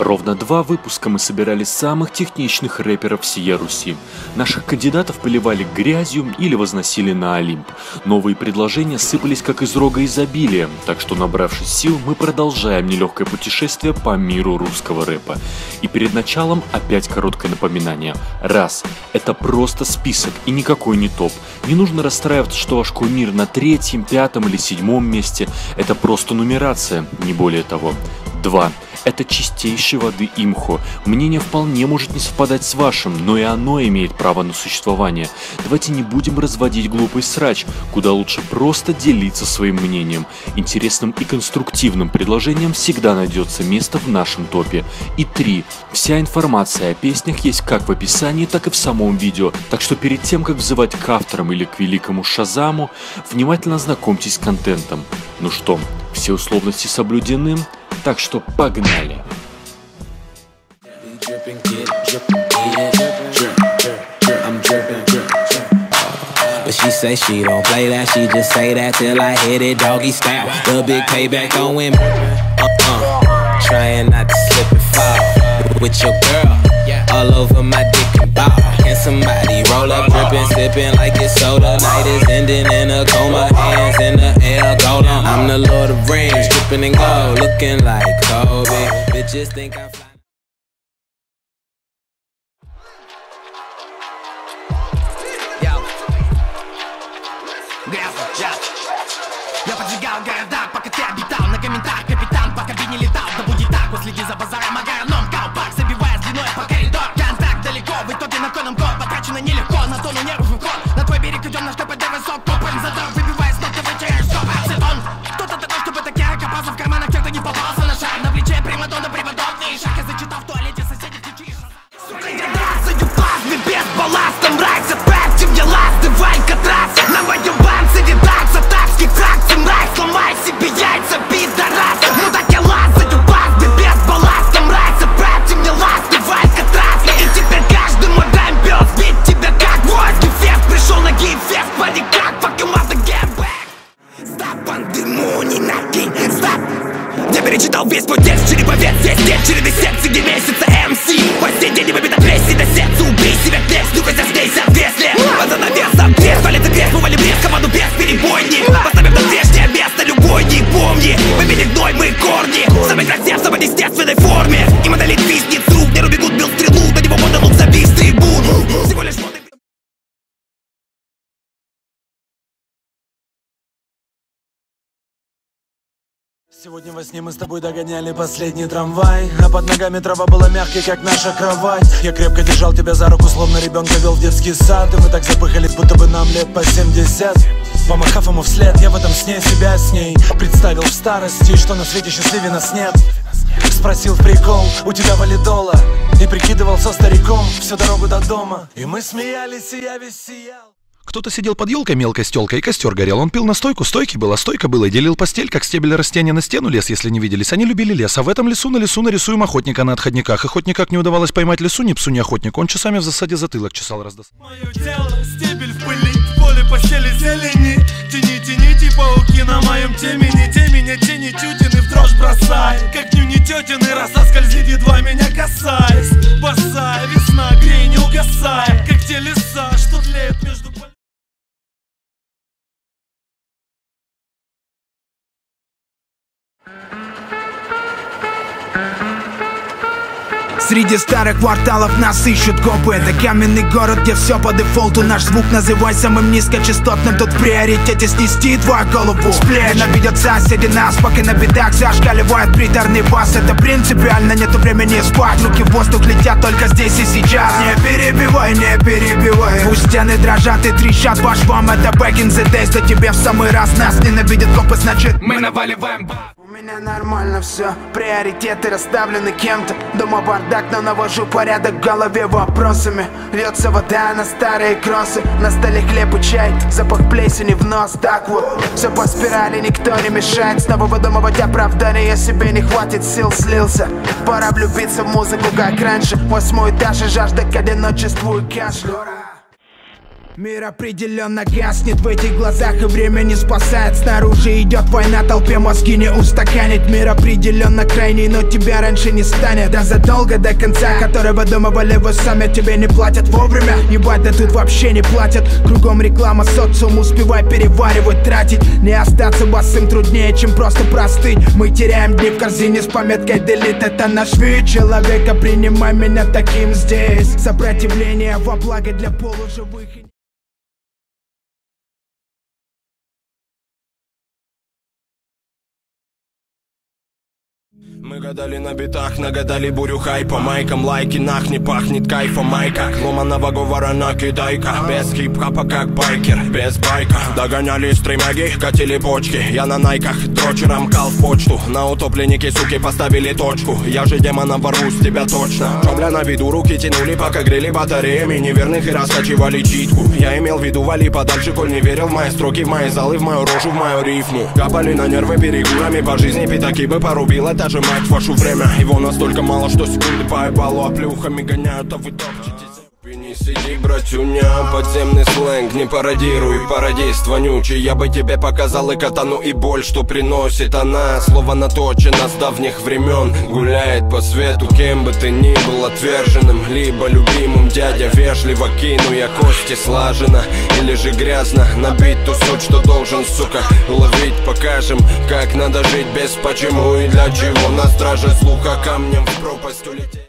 Ровно 2 выпуска мы собирали самых техничных рэперов всея Руси. Наших кандидатов поливали грязью или возносили на Олимп. Новые предложения сыпались как из рога изобилия, так что, набравшись сил, мы продолжаем нелегкое путешествие по миру русского рэпа. И перед началом опять короткое напоминание. Раз. Это просто список и никакой не топ. Не нужно расстраиваться, что ваш кумир на 3., 5. или 7. месте. Это просто нумерация, не более того. 2. Это чистейшей воды имхо. Мнение вполне может не совпадать с вашим, но и оно имеет право на существование. Давайте не будем разводить глупый срач, куда лучше просто делиться своим мнением. Интересным и конструктивным предложением всегда найдется место в нашем топе. И 3. Вся информация о песнях есть как в описании, так и в самом видео. Так что перед тем, как взывать к авторам или к великому Шазаму, внимательно ознакомьтесь с контентом. Ну что, все условности соблюдены? Так что погнали! But she say she don't play that, she just say that till I hit it doggy style. The big payback on him. Trying not to slip and fall with your girl all over my dick and ball. Can somebody roll up, dripping, sipping like it's soda? Night is ending in a coma, hands in the air, gold on. I'm the Lord of Rings, dripping and gold, looking like Kobe. Bitches think I'm fly. Yo, грязный джаз. Я поджигал города, пока ты обитал. На комментах капитан, пока ты не летал. Да будет так, уследи за базаром, агроном, колпак, забивая с длиной по коридор. Контакт далеко, в итоге на коном год потрачено нелегко, на тону нервов уход. На твой берег идем, наш КПД высок, топаем задор, выбивая с ног, ты вычаешь все. Ацетон, кто-то такой, чтобы такие окопался в карманах, кто-то не попался на шаг. На плече примадонна, приводонный шаг, я зачитал в туалете соседей, ключи. Сука, я дасаю плазмы без балластом, райс отправьте мне ласты в алькатрас. На моем банце не даться, такских тракций, рай, сломай себе яйца, пидорас. Ну так я лазаю плазмы без балластом, райс отправьте мне ласты в алькатрас. И теперь каждый мой дамбел сбит тебя как воздух. Феф пришел на геймфест, парень как покемата геймбэк. Стоп, пандему не накинь, стоп. Я перечитал весь мой текст, череповец, весь день, череды секции, где месяца МС. Последний не победа плесни, до сердца убей себя плекс, ну-ка заснейся в кресле. А за навесом без, валится крест, мы валим без, команду без перебойни. Поставим на прежнее место, любой не помни. Мы видим гной, мы корни, самый красив, в самой естественной форме. И монолит виснет с рук, не рубегут, бил стрелу, до него модно лук, забив стрибун. Всего лишь моды. Сегодня во сне мы с тобой догоняли последний трамвай, а под ногами трава была мягкой, как наша кровать. Я крепко держал тебя за руку, словно ребенка вел в детский сад. И мы так запыхались, будто бы нам лет по 70. Помахав ему вслед, я в этом сне себя с ней представил в старости, что на свете счастливее нас нет. Спросил в прикол, у тебя валидола, и прикидывался стариком всю дорогу до дома. И мы смеялись, и я весь сиял. Кто-то сидел под елкой мелкой с телкой, и костер горел. Он пил настойку, стойки было, и делил постель, как стебель растения на стену. Лес, если не виделись, они любили лес. А в этом лесу нарисуем охотника на отходниках. И хоть никак не удавалось поймать лесу, ни псу, ни охотнику. Он часами в засаде затылок чесал, раздос. Мое тело, стебель в пыли, поле постели зелени. Тяните, пауки на моем темени, тютины в дрожь бросай. Как нюни тетины, роса скользит, едва меня касаясь. Босая весна, грей не угасай, как те леса, что тлеют между полями. Среди старых кварталов нас ищут копы. Это каменный город, где все по дефолту. Наш звук называй самым низкочастотным. Тут в приоритете снести твою голову. Сплечь ненавидят соседи нас, пока на бедах зашкаливает приторный бас. Это принципиально, нету времени спать. Руки в воздух летят только здесь и сейчас. Не перебивай. Пусть стены дрожат и трещат по швам. Это back in the days, то тебе в самый раз. Нас ненавидят копы, значит мы наваливаем. У меня нормально все, приоритеты расставлены кем-то. Дома бардак, но навожу порядок в голове вопросами. Льется вода на старые кроссы, на столе хлеб и чай, запах плесени в нос. Так вот, все по спирали, никто не мешает. Снова выдумывать оправдания, себе не хватит сил, слился. Пора влюбиться в музыку, как раньше. 8-й этаж и жажда к одиночеству и кашлю. Мир определенно гаснет в этих глазах, и время не спасает. Снаружи идет война, толпе мозги не устаканить. Мир определенно крайний, но тебя раньше не станет. Да задолго до конца, которого думали вы сами. Тебе не платят вовремя, ебать, да тут вообще не платят. Кругом реклама, социум, успевай переваривать, тратить. Не остаться босым труднее, чем просто простыть. Мы теряем дни в корзине с пометкой «Делит». Это наш вид человека, принимай меня таким здесь. Сопротивление во благо для полуживых. Мы гадали на битах, нагадали бурю хайпа. Майкам лайки, нах, не пахнет кайфом. Майка, ломаного говора накидайка. Без хип-хапа как байкер, без байка. Догоняли стримяги, катили бочки. Я на найках, дрочером кал в почту. На утопленнике, суки, поставили точку. Я же демоном ворвусь, тебя точно. Чобля на виду, руки тянули, пока грели батареями неверных и раскачивали читку. Я имел в виду, вали подальше, коль не верил в мои строки, в мои залы, в мою рожу, в мою рифму. Капали на нервы перегурами, по жизни пятаки бы порубила та же мать вашу время. Его настолько мало, что секунды поебалу оплюхами гоняют, а вы топчетесь. Не сиди, братюня, подземный сленг не пародируй, пародист вонючий. Я бы тебе показал и катану, и боль, что приносит она. Слово наточено с давних времен, гуляет по свету, кем бы ты ни был, отверженным либо любимым. Дядя, вежливо кину я кости слаженно, или же грязно набить ту суть, что должен, сука, ловить. Покажем, как надо жить без почему и для чего. На страже слуха камнем в пропасть улететь.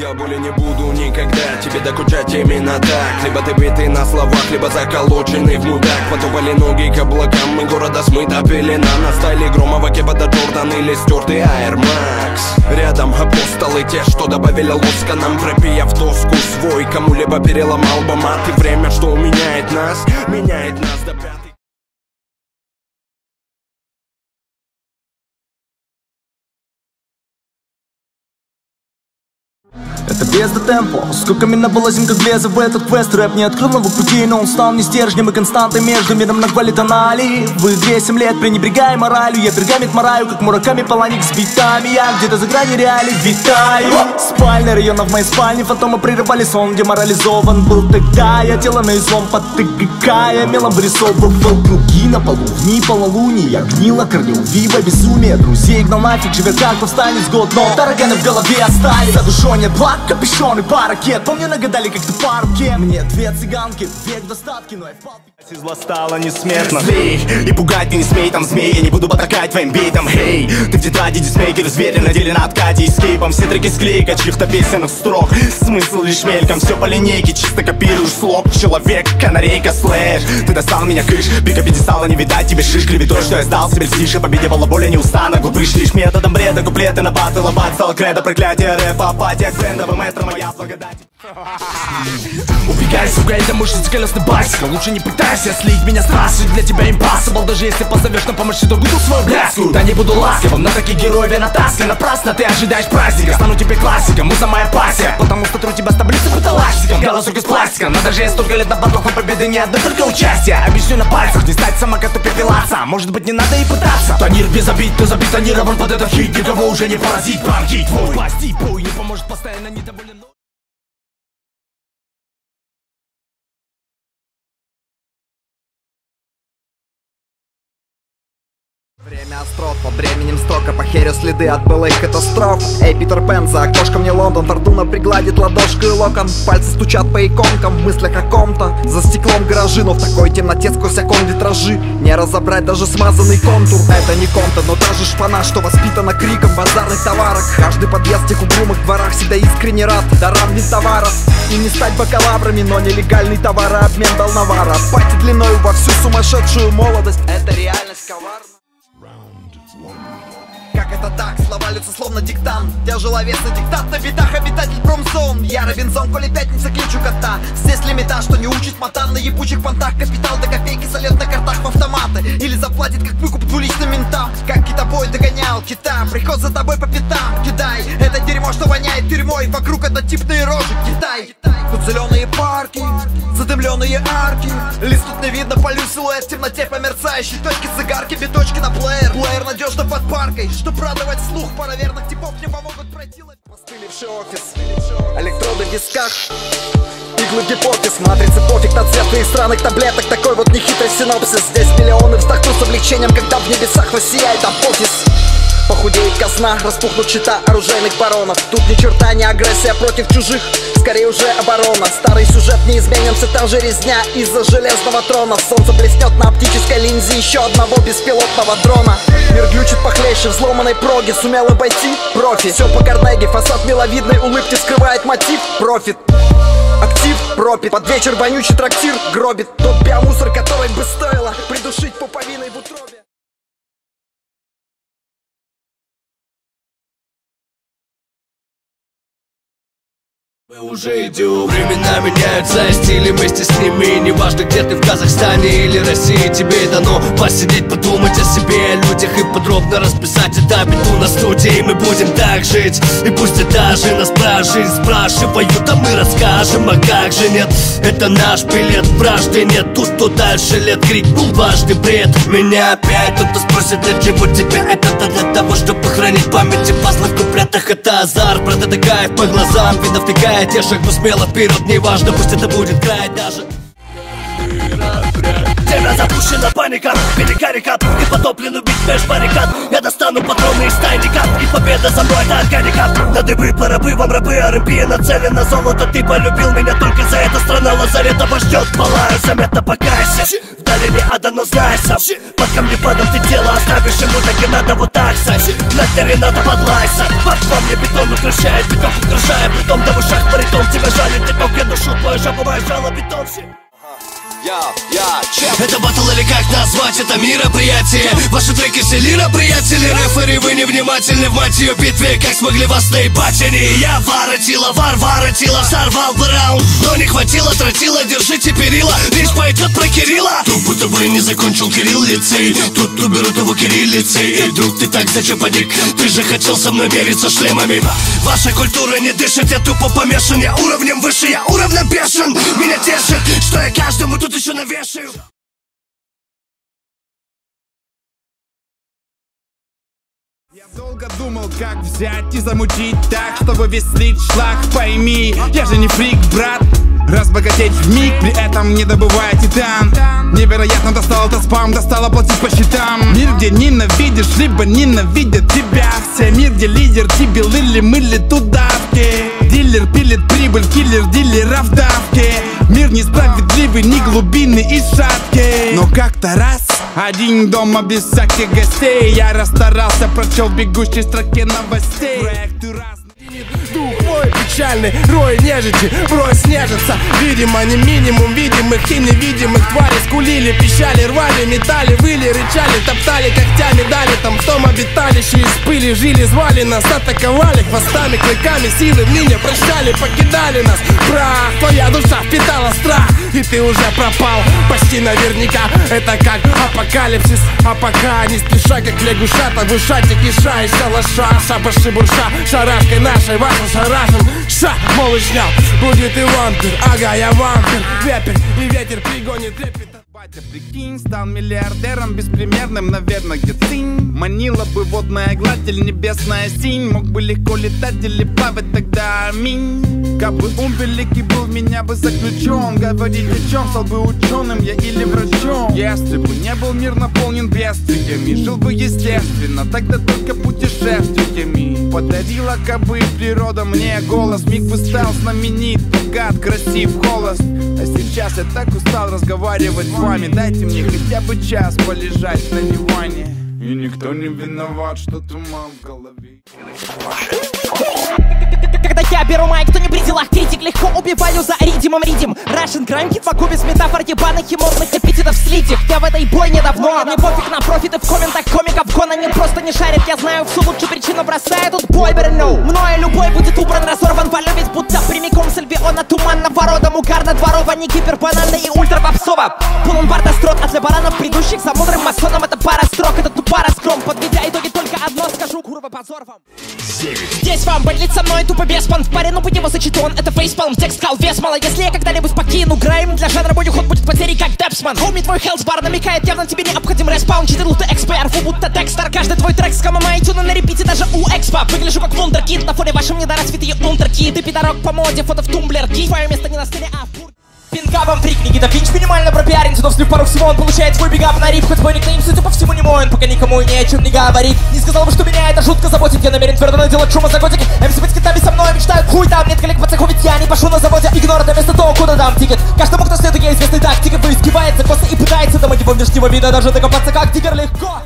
Я более не буду никогда тебе докучать именно так. Либо ты битый на словах, либо заколоченный в мудак. Потупали ноги к облакам и города смыта пелена. На стайле Громова, Кепада, Джордан или стертый Air Max. Рядом апостолы, те, что добавили лоска нам. Пропия в тоску свой, кому-либо переломал бы мат. И время, что меняет нас до пятых. Это без до темпо, скуками наволозим, как леза в этот квест. Рэп не открыл новых пути, но он стал не стержнем и константой. Между миром нагвали тонали. В игре 7 лет, пренебрегая моралью. Я пергамент мораю, как мураками полоник с битами. Я где-то за грани реалий витаю. Спальный район, а в моей спальне фантомы прерывали сон. Деморализован был тогда я, тело на излом подтыкая. Мелом вырисовывал круги на полу. В дни полнолуния я гнила, корнил виба безумие. Друзей гнал нафиг, живя как-то встанет с год. Но тараканы в голове остались, за душой нет благ. Капюшон и пара кет, помню нагадали как-то парке. Мне две цыганки, век достатки, но я впал. Зла стало несметно. Злей, и пугать ты не смей, там змей. Я не буду потакать твоим битом, хей. Ты в тетради дисмейкер, зверь на деле на откате. Эскейпом все треки склейка, чьих-то песенных строк. Смысл лишь мельком, все по линейке. Чисто копируешь слог, человек, канарейка, слэш. Ты достал меня кыш, пика пьедестала не видать тебе шиш. Клеветой, что я сдал себе льстишь, я победил волоболя не устану. Глупыш лишь методом бреда, куплеты на бат. Лобат стал кредо, проклятие рэпа, апатия бренда. Мэтра моя благодать. Убегай, сука, это мышцы колесный басик. Лучше не пытайся слить меня страстью. Для тебя impossible, даже если позовешь на помощь, то гуду свою блядскую. Да не буду ласковым, на таких героев я натаскан. Напрасно ты ожидаешь праздника. Стану тебе классиком, муза моя пассия. Потому что тру тебя с таблицы фотоластиком. Голосок из пластика, но даже я столько лет на батлах, но победы не одна, только участие. Объясню на пальцах, не стать сама как пепелаца. Может быть не надо и пытаться. Тонир без обид, ты забетонирован под этот хит. Никого уже не поразить, банки твой. Пласти бой, не поможет постоянно не доволен. Время острот, под временем стока. По херю следы от былых катастроф. Эй, Питер Пен, за окошком не Лондон. Фортуна пригладит ладошкой локон. Пальцы стучат по иконкам, в мыслях о ком-то. За стеклом гаражи, но в такой темноте сквозь окон витражи не разобрать даже смазанный контур. Это не конта, но даже шпана, что воспитана криком базарных товарок. Каждый подъезд их угрюмых дворах всегда искренне рад дарам не товаров. И не стать бакалаврами, но нелегальный товарообмен дал навара. Пати длиною во всю сумасшедшую молодость. Это реальность коварна. Как это так? Слова льются словно диктант. Тяжеловесный диктат на битах, обитатель промзон. Я Робинзон, коли пятница кличу кота. Здесь лимита, что не учит матан. На ебучих понтах капитал до копейки сольет на картах в автоматы. Или заплатит как выкуп двуличным ментам. Как китобой догонял кита, приход за тобой по пятам. Кидай, это дерьмо, что воняет тюрьмой. Вокруг однотипные рожи, Китай. Тут зеленые парки, задымленные арки. Лист тут не видно, палю силуэт в темноте по мерцающей точке цигарки, биточки на плеер. Плеер надежно под паркой, чтоб радовать слух. Пара верных типов не помогут пройти лайк. Постыливший офис, электроды в дисках, иглы гипофиз, матрицы пофиг на цвет и сраных таблеток. Такой вот нехитрый синопсис. Здесь миллионы вздохнут с облегчением, когда в небесах воссияет апофис. Похудеет казна, распухнут счета оружейных баронов. Тут ни черта не агрессия против чужих, скорее уже оборона. Старый сюжет неизменен, все та же резня из-за железного трона. Солнце блеснет на оптической линзе еще одного беспилотного дрона. Мир глючит похлеще взломанной проги, сумел обойти профи. Все по Карнеги, фасад миловидной улыбки скрывает мотив. Профит, актив, пропит, под вечер вонючий трактир гробит тот биомусор, который бы стоило придушить пуповиной в утробе. Мы уже идем. Времена меняются, стили вместе с ними. Неважно, где ты, в Казахстане или России, тебе дано посидеть, подумать о себе, о людях и подробно расписать это беду на студии. Мы будем так жить, и пусть этажи нас про жизнь спрашивают, а мы расскажем, а как же нет. Это наш билет, вражды нет. Тут кто дальше лет крикнул дважды бред. Меня опять кто-то спросит, для чего тебе это? Для того, чтобы хранить память и пазлы в куплетах. Это азарт, брат, это кайф, по глазам видно втыкает. Я шагну смело вперед, неважно, пусть это будет край даже. Тебя запущена паника, велика река, и потоплен убить меж баррикад. Я достану патроны из тайника, и победа за мной, это органика. На дыбы, порабы, вам рабы, арыбия нацелен на золото. Ты полюбил меня только за это, страна лазарет обождет. Палаю, заметно покайся, вдали не ада, но знайся. Под камнепадом ты тело оставишь, ему так и надо, вот так, сась. На тере надо подлайся, во мне бетон украшает, веков украшая. Притом того шаг, паритом тебя жалит, ты только душу твою жабовая жало бетон. Это батл или как назвать, это мероприятие. Ваши треки все лироприятели, рефери, вы невнимательны в мать ее битве. Как смогли вас наебать они? Я воротила, варваротила, сорвал бы раунд, но не хватило, тратила, держите перила. Речь пойдет про Кирилла. Тут будто бы не закончил Кирилл лицей, тут уберут его кириллицей. И друг, ты так зачем подик? Ты же хотел со мной мериться шлемами. Ваша культура не дышит, я тупо помешан. Я уровнем выше, я уровнем бешен. Меня тешит, что я каждому тут еще навешаю. Я долго думал, как взять и замутить так, чтобы веселить шлак, пойми, я же не фрик, брат. Разбогатеть вмиг, при этом не добывая титан. Невероятно достал это спам, достало платить по счетам. Мир, где ненавидишь, либо ненавидят тебя. Все мир, где лидер, дебил или мыли тудавки. Дилер пилит прибыль, киллер дилеров давки. Мир несправедливый, ни глубины и шатки. Но как-то раз, один дома без всяких гостей, я расстарался, прочел в бегущей строке новостей. Проекты разные. Дух мой печальный, рой нежити, врозь снежится. Видимо, не минимум видимых и невидимых тварей. Скулили, пищали, рвали, метали, выли, рычали, топтали когтями, дали там в том обиталище. Из пыли жили, звали нас, атаковали хвостами, клыками, силы в меня прощали, покидали нас. Прах, твоя душа впитала страх, и ты уже пропал, почти наверняка. Это как апокалипсис, а пока не спеша, как лягушата в ушате киша и шалаша. Шабаши-бурша, шарашкой нашей вашу шарашим. Ша, молочня, будет и вампир, ага, я вампир. Вепер и ветер пригонит трепета. Батя, прикинь, стал миллиардером беспримерным, наверное, где цинь. Манила бы водная гладь или небесная синь. Мог бы легко летать или плавать, тогда аминь. Как бы ум великий был, меня бы заключен. Говорить о чем, стал бы ученым я или врачом. Если бы не был мир наполнен бедствиями, жил бы естественно, тогда только путешествиями. Подарила кобы природа мне голос, миг бы стал знаменит, богат, красив, голос. А сейчас я так устал разговаривать с вами, дайте мне хотя бы час полежать на диване. И никто не виноват, что туман в голове. Когда я беру майк, кто не при делах, критик, легко убиваю за ридимом ридим. Russian Grime Hit вакуумец метафор ебаных и модных эпитетов слитих. Я в этой бойне давно, мне пофиг на профиты в комментах комиков. Гон они просто не шарят, я знаю всю лучшую причину, бросаю тут бой, берну. Мною любой будет убран, разорван, полюбит, будто прямиком с Альбиона туманного рода. Мугарно дворова, не гипербанана и ультрапопсова. Полон бар дострот, а для баранов, придущих за мудрым масоном, это пара строк, это тупо раскром. Подведя итоги, только одно скажу. Курва, позор вам! Здесь вам болит со мной тупо без пан. В паре, ну будь его зачитон, это фейспалм. Текст кал, вес мало, если я когда-нибудь покину грайм. Для жанра мой уход будет потери, как Депсман. Хоми, твой хелсбар намекает, явно тебе необходим респаун. 4 лута XP, арфу будто Декстер. Каждый твой трек с камама и тюна на репите, даже у экспа. Выгляжу как вундеркид, на фоне вашем недоразвитые унтерки. Ты пидорок по моде, фото в тумблер. Твое место не на сцене, а в пурге. Пинкапом фрик, Никита Финч минимально пропиарится, но вслив пару всего он получает свой бигап на рип. Хоть твой никнейм, судя по всему, не мой, он пока никому и ни о чем не говорит. Не сказал бы, что меня это жутко заботит, я намерен твердо наделать шума за годик. МС быть с китами со мной мечтают, хуй там, нет коллег пацаку, ведь я не пошу на заводе. Игнор это вместо того, куда дам тикет. Каждому, кто следует, я известный тактика, выискивается косы и пытается до моего внешнего вида даже докопаться, как тигр легко.